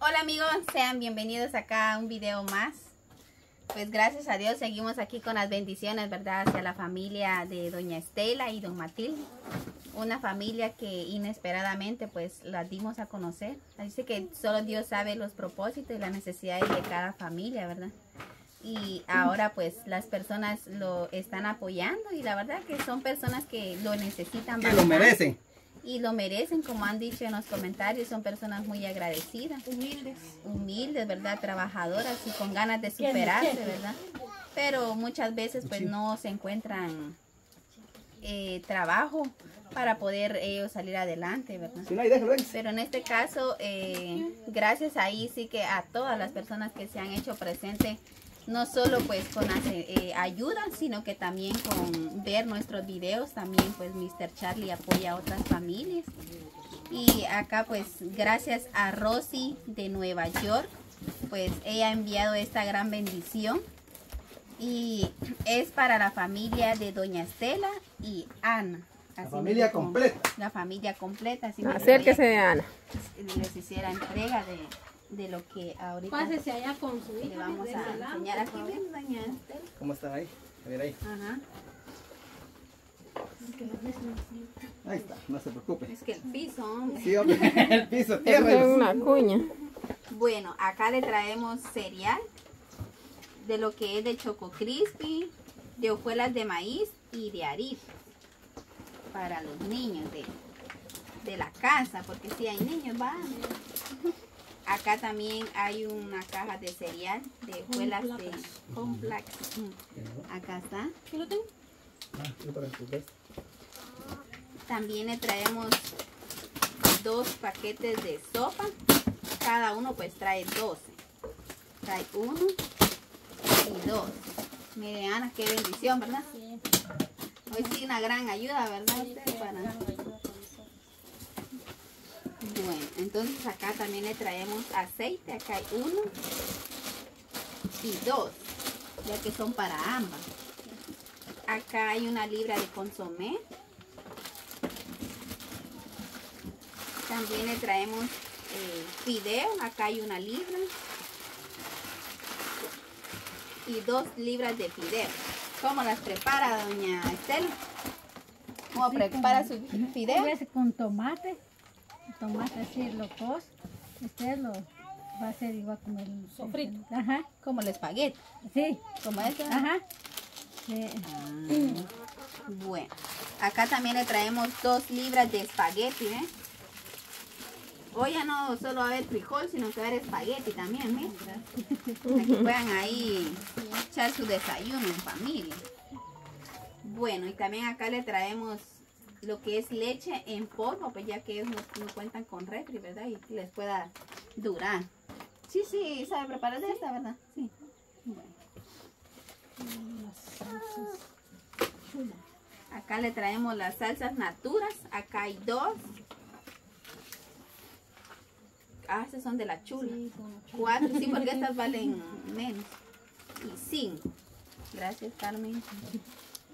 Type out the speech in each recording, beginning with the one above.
Hola amigos, sean bienvenidos acá a un video más. Pues gracias a Dios seguimos aquí con las bendiciones, ¿verdad? Hacia la familia de Doña Estela y Don Matilde. Una familia que inesperadamente pues las dimos a conocer. Así que solo Dios sabe los propósitos y las necesidades de cada familia, ¿verdad? Y ahora pues las personas lo están apoyando y la verdad que son personas que lo necesitan. Que lo merecen. Y lo merecen, como han dicho en los comentarios, son personas muy agradecidas. Humildes. Humildes, ¿verdad? Trabajadoras y con ganas de superarse, ¿verdad? Pero muchas veces pues no se encuentran trabajo para poder ellos salir adelante, ¿verdad? Pero en este caso, gracias ahí sí que a todas las personas que se han hecho presentes, no solo pues con ayuda, sino que también con ver nuestros videos, también pues Mr. Charlie apoya a otras familias. Y acá pues gracias a Rosy de Nueva York, pues ella ha enviado esta gran bendición. Y es para la familia de Doña Estela y Ana. Así la familia completa. La familia completa. Así acérquese de Ana. Les hiciera entrega de lo que ahorita. Pásese allá con su hija. Le vamos a enseñar aquí. Bien, Doña Estela. ¿Cómo están ahí? A ver ahí. Ajá. Ahí está, no se preocupe. Es que el piso, hombre. Sí, hombre. El piso, tierra. Es una cuña. Bueno, acá le traemos cereal, de lo que es de choco crispy, de hojuelas de maíz y de arisco para los niños de la casa, porque si hay niños, va. Acá también hay una caja de cereal, de hojuelas de complex. Acá está. También le traemos 2 paquetes de sopa, cada uno pues trae 12. Trae 1. Y 2. Miren, Ana, qué bendición, ¿verdad? Sí. Hoy sí una gran ayuda, ¿verdad? Bueno, entonces acá también le traemos aceite. Acá hay 1 y 2, ya que son para ambas. Acá hay una libra de consomé. También le traemos fideo. Acá hay una libra. Y 2 libras de fideo. ¿Cómo las prepara Doña Estela? ¿Cómo prepara su fideo? Con tomate. El tomate así lo cos. Usted lo va a hacer igual como el sofrito. Ajá. Como el espagueti. Sí. Como este. Ajá. Sí. Ah, bueno. Acá también le traemos 2 libras de espagueti, ¿ven? Hoy ya no solo va a haber frijol, sino que va a haber espagueti también, ¿eh? Para que puedan ahí echar su desayuno en familia. Bueno, y también acá le traemos lo que es leche en polvo, pues ya que ellos no cuentan con refri, ¿verdad? Y les pueda durar. Sí, sí, sabe preparar de esta, ¿verdad? Sí. Bueno. Acá le traemos las salsas naturas. Acá hay 2. Ah, esas son de la chula. Sí, 4, sí, porque estas valen menos. Y 5. Gracias, Carmen.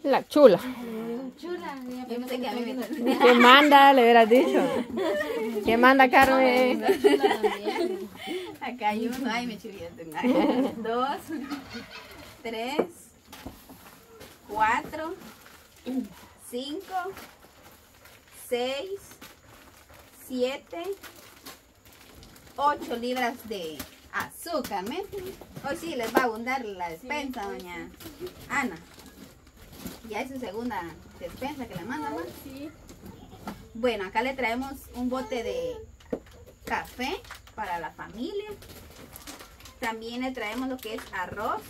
La chula. La chula. Yo pensé que a mí me... ¿Qué manda? Le hubieras dicho. ¿Qué manda, Carmen? La chula también. Acá hay 1. Ay, me chulé. 2, 3, 4, 5, 6, 7, 8 libras de azúcar, ¿me? Hoy sí les va a abundar la despensa, sí, Doña Ana. Ya es su segunda despensa que le manda, ¿no? Sí. Bueno, acá le traemos un bote de café para la familia. También le traemos lo que es arroz.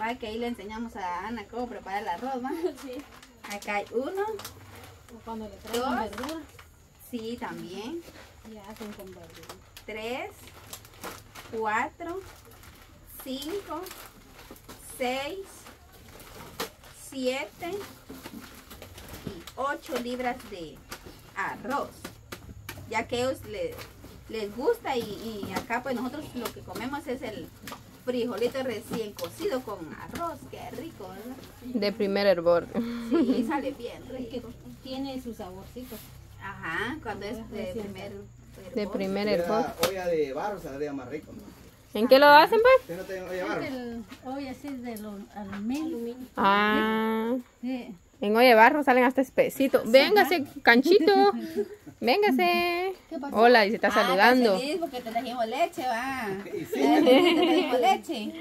Va, que ahí le enseñamos a Ana cómo preparar el arroz, ¿va? Sí. Acá hay 1. Cuando le traen verduras. Sí, también. Ya hacen con verduras. 3, 4, 5, 6, 7 y 8 libras de arroz, ya que ellos les gusta y acá pues nosotros lo que comemos es el frijolito recién cocido con arroz, que es rico, ¿verdad? De primer hervor. Sí, sale bien rico. Tiene sus saborcitos. Ajá, cuando es de primer hervor. De primer hervor. Olla de barro saldría más rico, ¿no? ¿En qué lo hacen, pues? No tengo olla de barro. Hoy así es de aluminio. Ah. Sí. En olla de barro salen hasta espesito. Véngase, Canchito. Véngase. Hola, dice, está saludando. Sí, porque te trajimos leche, va. Sí, sí. Te trajimos leche.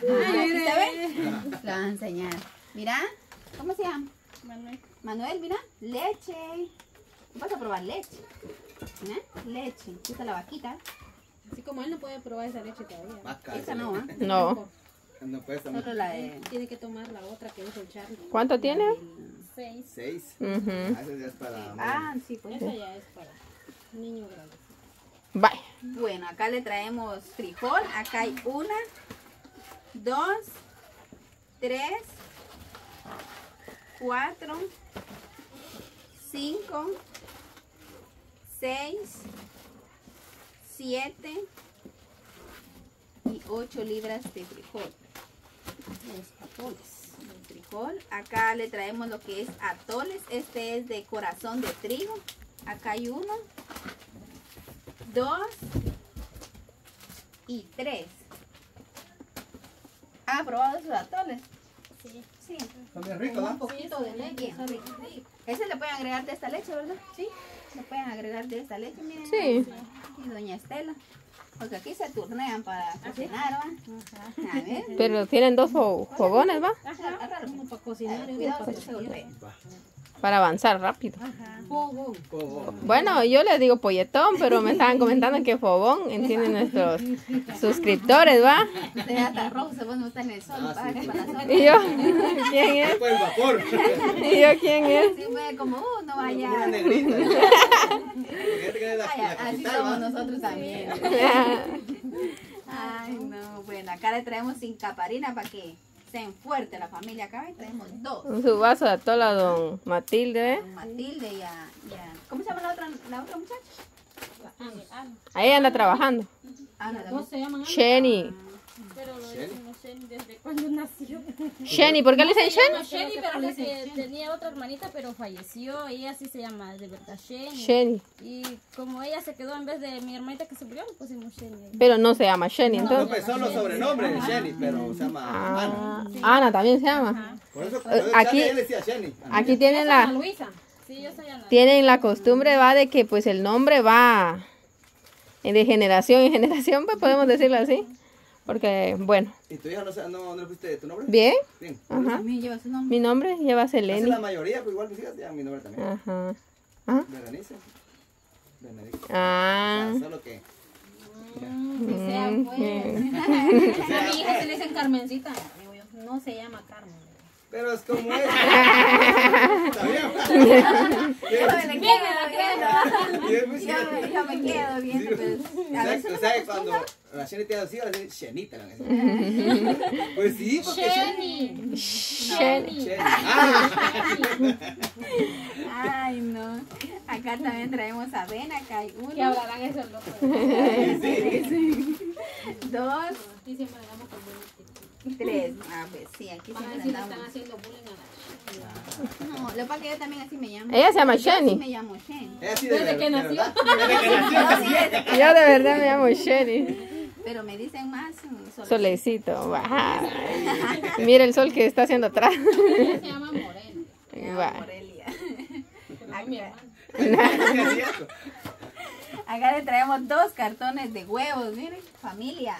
Ah, ¿aquí está, ves? Lo voy a enseñar. Mira, ¿cómo se llama? Manuel. Manuel, mira, leche. Vas a probar leche. ¿Eh? Leche. Esta la vaquita. Así como él no puede probar esa leche todavía. Más caro. Esa no, ¿eh? No. No puede estar. Solo la de... Tiene que tomar la otra que es el charro. ¿Cuánto tiene? 6. 6. Esa ya es para... Ah, sí, pues. Esa ya es para niño grande. Bye. Bueno, acá le traemos frijol. Acá hay 1, 2, 3, 4, 5, 6, 7 y 8 libras de frijol. Los atoles de frijol. Acá le traemos lo que es atoles. Este es de corazón de trigo. Acá hay 1, 2 y 3. ¿Ha probado esos atoles? Sí. Sí. También rico, ¿no? Un poquito de leche. Sí. Ese le pueden agregar de esta leche, ¿verdad? Sí. Le pueden agregar de esta leche, miren. Sí. Y Doña Estela. Porque aquí se turnean para cocinar, ¿va? Ajá. A ver. Pero tienen dos fogones, ¿va? Ajá. Uno para cocinar y uno para servir. Para avanzar rápido. Ajá. Fogón. Bueno, yo les digo polletón, pero me estaban comentando que fogón, entienden nuestros suscriptores, ¿va? Se hasta rojo, vos no estás en el sol, ah, sí, para la sombra. ¿Y yo? ¿Quién es? ¿Y yo quién es? Sí, fue como, no vaya. Una negrita. Ay, así somos nosotros también. Ay, no, bueno, acá le traemos cincaparina para que... Estén fuerte la familia acá, y tenemos 2. Su vaso de atola, Don Matilde. Don Matilde y a... ¿Cómo se llama la otra muchacha? Ana. Ahí anda trabajando. Ana, ¿cómo se llama? Sheny. Pero lo dicen Sheny desde cuando nació. Sheny, ¿por qué le dicen Sheny? Sheny, pero que tenía otra hermanita, pero falleció. Ella sí se llama de verdad Sheny. Sheny. Y como ella se quedó en vez de mi hermanita que se murió, le pusimos Sheny. Pero no se llama Sheny, entonces. No, pues son los sobrenombres de Sheny, pero se llama Ana. Sí. Ana también se llama. Ajá. Por eso aquí él decía Sheny. Aquí tienen la... Luisa. Sí, yo soy Ana. Tienen la costumbre, va, de que pues el nombre va de generación en generación, pues podemos decirlo así. Porque, bueno. ¿Y tu hija no le pusiste tu nombre? Bien. Bien. Ajá. Mi nombre lleva Seleni. No sé la mayoría, pero igual mis hijas llevan mi nombre también. Ajá. Ajá. Verenice. Benedicto. Ah. O sea, solo que... sea, pues. A mi hija se le dicen Carmencita. Digo yo, no se llama Carmen. Pero es como es. Está bien. Yo me quedo bien. ¿Sabes cuando la Sheny te ha sido la Sheny te la han? Pues sí, porque Sheny. Sheny. Ay, no. Acá también traemos avena, acá hay 1. Que hablarán esos locos. Sí. 2. Aquí siempre damos con 3. Ah, pues sí, aquí se me están haciendo bullying a la... No, lo que yo también así me llamo. Ella se llama Sheny. Me llamo Sheny. Desde que nació. Yo de verdad me llamo Sheny. Pero me dicen más Solecito. Mira el sol que está haciendo atrás. Ella se llama Morelia. Acá le traemos 2 cartones de huevos, miren, familia.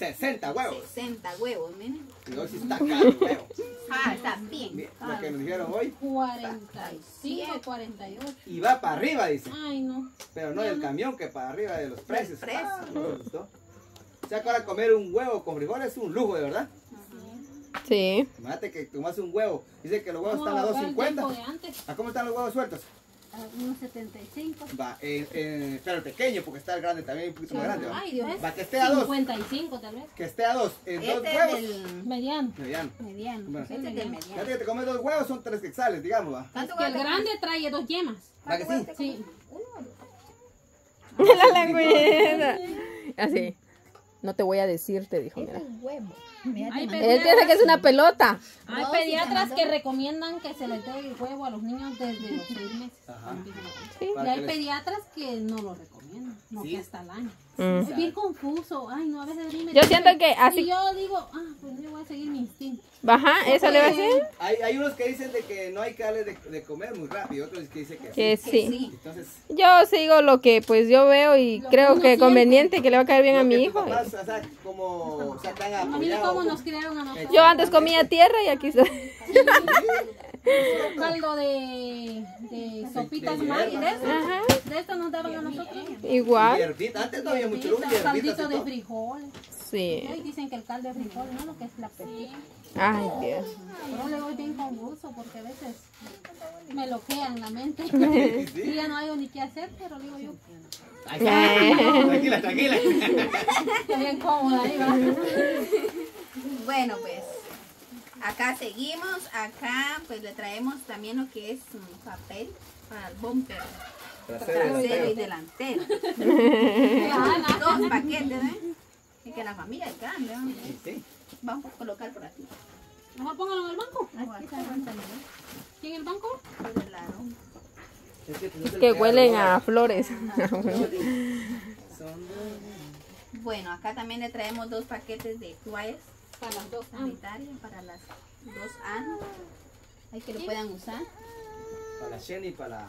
60 huevos. 60 huevos, miren. Y hoy sí está caro el huevo. Ah, está bien. Lo que nos dijeron hoy. 45, 48. Y va para arriba, dice. Ay, no. Pero no del camión, que para arriba de los precios. Ah, no me gustó. O sea, para comer un huevo con frijoles es un lujo, de verdad. Sí. Imagínate que tomas un huevo. Dice que los huevos están a 2.50. ¿A cómo están los huevos sueltos? 1.75. Va, pero el pequeño, porque está el grande también, un poquito más grande. Ay, Dios. Va, que esté a 2. 55, tal vez. Que esté a 2. En este 2 huevos. El mediano. Mediano. Bueno, este es el mediano. Ya que te comes 2 huevos, son 3 quetzales, digamos. Va. Es que el grande trae 2 yemas. ¿Va que sí? Sí. La lengüeta. Así. No te voy a decir, te dijo. Mira. Es un huevo. Él piensa que es una pelota. Hay pediatras que recomiendan que se les dé el huevo a los niños desde los 6 meses. Sí. Y hay pediatras que no lo recomiendan, no, que hasta el año. Es bien confuso. Ay, no, a veces me yo siento que así. Y yo digo, pues yo voy a seguir mi instinto. Ajá, eso le va a decir. Hay unos que dicen de que no hay que darle de comer muy rápido, otros que dicen que sí. Entonces, yo sigo lo que pues yo veo y creo que es conveniente, que le va a caer bien a mi hijo. Papás, o sea, como, o sea, tan apoyado, cómo nos criaron a nosotros. Yo antes comía tierra y aquí está. Caldo de sopitas mal, de esto nos daban a nosotros. Igual. Hierbita, antes no había mucho lugar. Caldito de frijoles. Sí. Hoy dicen que el caldo de frijoles, no, lo que es la pelota. Ay, Dios. Yo le voy bien convulso porque a veces me bloquean la mente. Y ya no hay ni qué hacer, pero digo yo. Tranquila, tranquila. Estoy bien cómoda ahí, va. Bueno, pues. Acá seguimos, acá pues le traemos también lo que es un papel para el bumper trasero y delantero. Dos paquetes, ¿eh? Es que la familia es grande, ¿no? Sí. Vamos a colocar por aquí. ¿Vamos a ponerlo en el banco? Aquí está aguantando. ¿Quién en el banco? Por el lado. Que huelen a flores. Bueno, acá también le traemos dos paquetes de toallas. Para las dos sanitarias, para las dos Ana. Hay que lo puedan usar. Para la Sheny y para la Ana.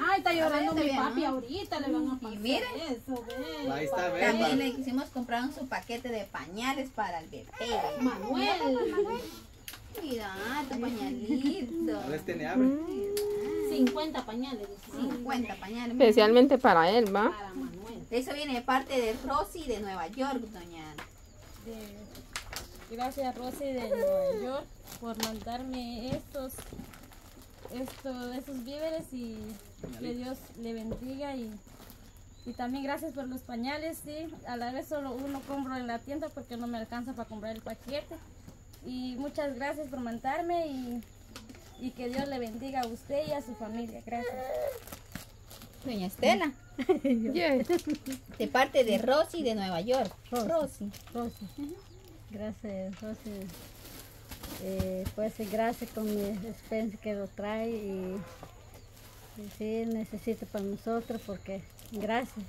Ay, está llorando mi papi ahorita, le van a pasar. Y miren, eso, ve. Ahí está, ve. También le quisimos comprar su paquete de pañales para el bebé. Manuel. Mira, tu pañalito. A ver, tiene hambre. 50 pañales. 50 pañales. Especialmente para él, ¿va? Para Manuel. Eso viene de parte de Rosy de Nueva York, doña Ana. Gracias Rosy de Nueva York por mandarme estos víveres y que Dios le bendiga y también gracias por los pañales, sí, a la vez solo uno compro en la tienda porque no me alcanza para comprar el paquete y muchas gracias por mandarme y que Dios le bendiga a usted y a su familia, gracias. Doña Estela, de parte de Rosy de Nueva York. Rosy. Gracias, Rosy. Pues gracias con mi despensa que lo trae y sí, necesito para nosotros porque gracias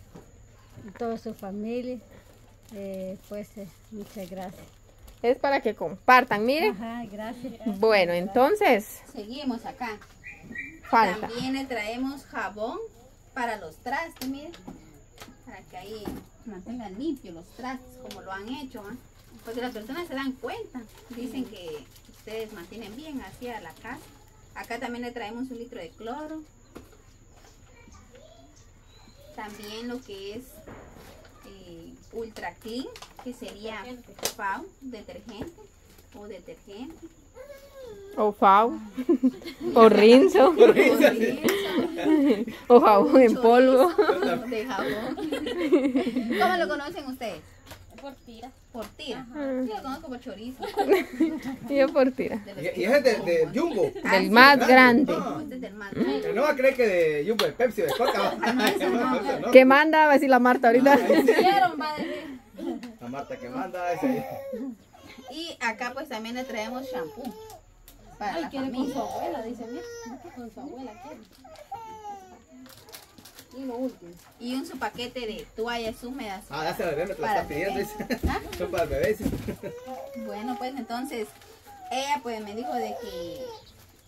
a toda su familia. Muchas gracias. Es para que compartan, miren. Ajá, gracias. Bueno, entonces. Seguimos acá. Falta. También le traemos jabón. Para los trastes, miren, para que ahí mantengan limpios los trastes, como lo han hecho, ¿eh? Porque las personas se dan cuenta, dicen que ustedes mantienen bien así a la casa. Acá también le traemos 1 litro de cloro, también lo que es ultra clean, que sería FAU, detergente o detergente. O FAU, o rinzo, o jabón en polvo. De jabón. ¿Cómo lo conocen ustedes? Por tira. Por tira. Yo lo conozco por chorizo. Yo por tira. Y ese es de Jumbo. Del más grande. No va a creer que de Jumbo, de Pepsi, de Coca. Que manda, va a decir la Marta ahorita. La Marta que manda. Y acá pues también le traemos shampoo. Ay, quiere con su abuela, dice, mira, con su abuela quiere. Y lo último. Y un su paquete de toallas húmedas. Ah, ya se la bebé, me la está pidiendo. ¿Ah? Son para el bebé. Bueno, pues entonces, ella pues me dijo de que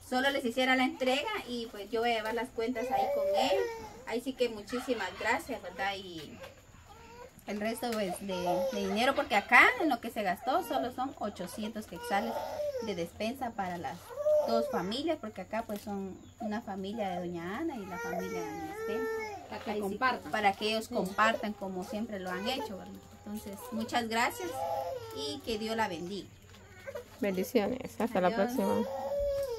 solo les hiciera la entrega y pues yo voy a llevar las cuentas ahí con él. Ahí sí que muchísimas gracias, ¿verdad? Y el resto pues, de dinero, porque acá en lo que se gastó solo son 800 quetzales de despensa para las dos familias, porque acá pues son una familia de doña Ana y la familia de doña Estela. Para que compartan. Para que ellos compartan como siempre lo han hecho, ¿verdad? Entonces, muchas gracias y que Dios la bendiga. Bendiciones. Hasta la próxima.